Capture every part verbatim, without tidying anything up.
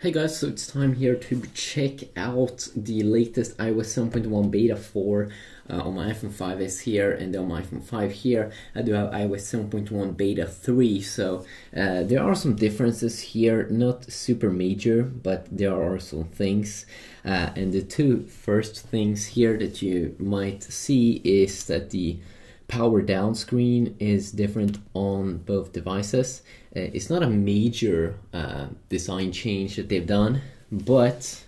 Hey guys, so it's time here to check out the latest iOS seven point one beta four uh, on my iPhone five S here and on my iPhone five here. I do have iOS seven point one beta three, so uh, there are some differences here, not super major, but there are some things. Uh, and the two first things here that you might see is that the power down screen is different on both devices. Uh, it's not a major uh, design change that they've done, but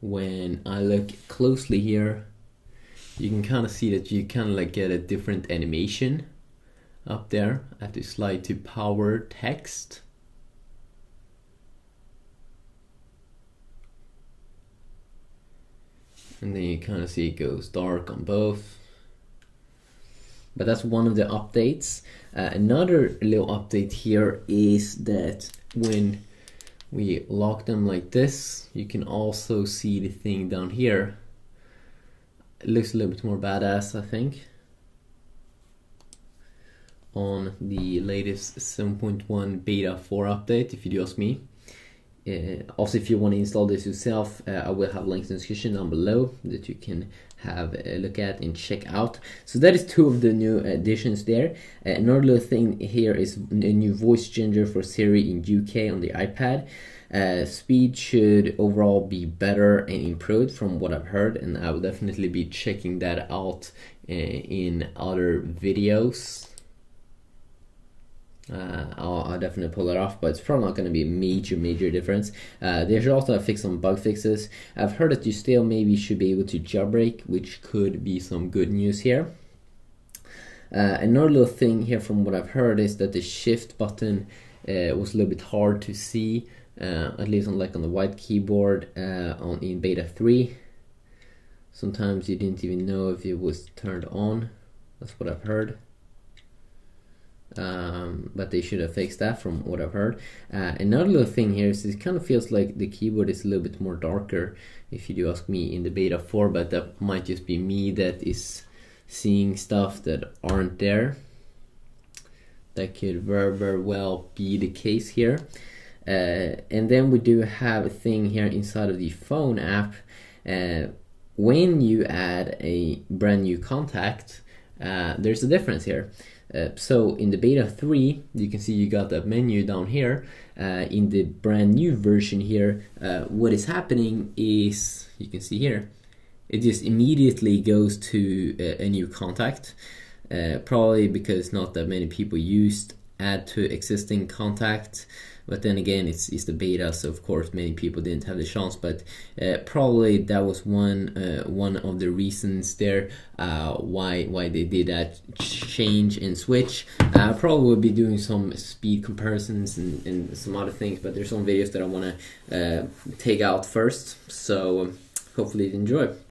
when I look closely here, you can kind of see that you kind of like get a different animation up there. I have to slide to power text. And then you kind of see it goes dark on both. But that's one of the updates. Uh, another little update here is that when we lock them like this, you can also see the thing down here. It looks a little bit more badass, I think, on the latest seven point one beta four update, if you do ask me. Uh, also, if you want to install this yourself, uh, I will have links in the description down below that you can have a look at and check out. So that is two of the new additions there. Uh, another little thing here is a new voice changer for Siri in U K on the iPad. Uh, speed should overall be better and improved from what I've heard, and I will definitely be checking that out uh, in other videos. Uh, I'll, I'll definitely pull it off, but it's probably not going to be a major, major difference. Uh, there's also a fix on bug fixes. I've heard that you still maybe should be able to jailbreak, which could be some good news here. Uh, another little thing here from what I've heard is that the shift button uh, was a little bit hard to see, uh, at least on like on the white keyboard uh, on in beta three. Sometimes you didn't even know if it was turned on. That's what I've heard. Um, but they should have fixed that from what I've heard. Uh, another little thing here is it kind of feels like the keyboard is a little bit more darker, if you do ask me, in the beta four, but that might just be me that is seeing stuff that aren't there. That could very, very well be the case here. Uh, and then we do have a thing here inside of the phone app. Uh, when you add a brand new contact, uh, there's a difference here. Uh, so in the beta three, you can see you got that menu down here. Uh, in the brand new version here, uh, what is happening is, you can see here, it just immediately goes to a, a new contact, uh, probably because not that many people used add to existing contact. But then again, it's, it's the beta, so of course many people didn't have the chance, but uh, probably that was one uh, one of the reasons there uh, why why they did that change and switch. I uh, probably will be doing some speed comparisons and, and some other things, but there's some videos that I want to uh, take out first, so hopefully you enjoy.